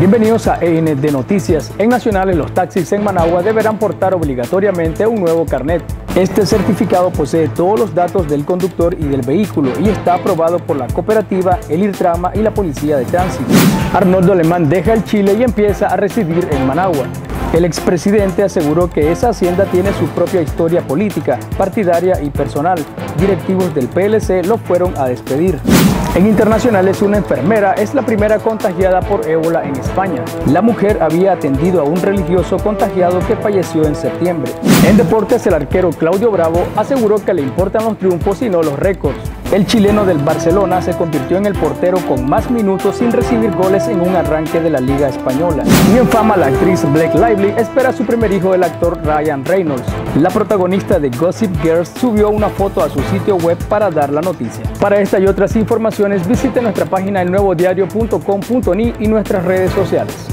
Bienvenidos a END Noticias. En Nacionales, los taxis en Managua deberán portar obligatoriamente un nuevo carnet. Este certificado posee todos los datos del conductor y del vehículo y está aprobado por la cooperativa, el Irtrama y la Policía de Tránsito. Arnoldo Alemán deja el Chile y empieza a residir en Managua. El expresidente aseguró que esa hacienda tiene su propia historia política, partidaria y personal. Directivos del PLC lo fueron a despedir. En internacionales, una enfermera es la primera contagiada por ébola en España. La mujer había atendido a un religioso contagiado que falleció en septiembre. En deportes, el arquero Claudio Bravo aseguró que le importan los triunfos y no los récords. El chileno del Barcelona se convirtió en el portero con más minutos sin recibir goles en un arranque de la Liga Española. Y en fama, la actriz Blake Lively espera a su primer hijo del actor Ryan Reynolds. La protagonista de Gossip Girls subió una foto a su sitio web para dar la noticia. Para esta y otras informaciones visite nuestra página elnuevodiario.com.ni y nuestras redes sociales.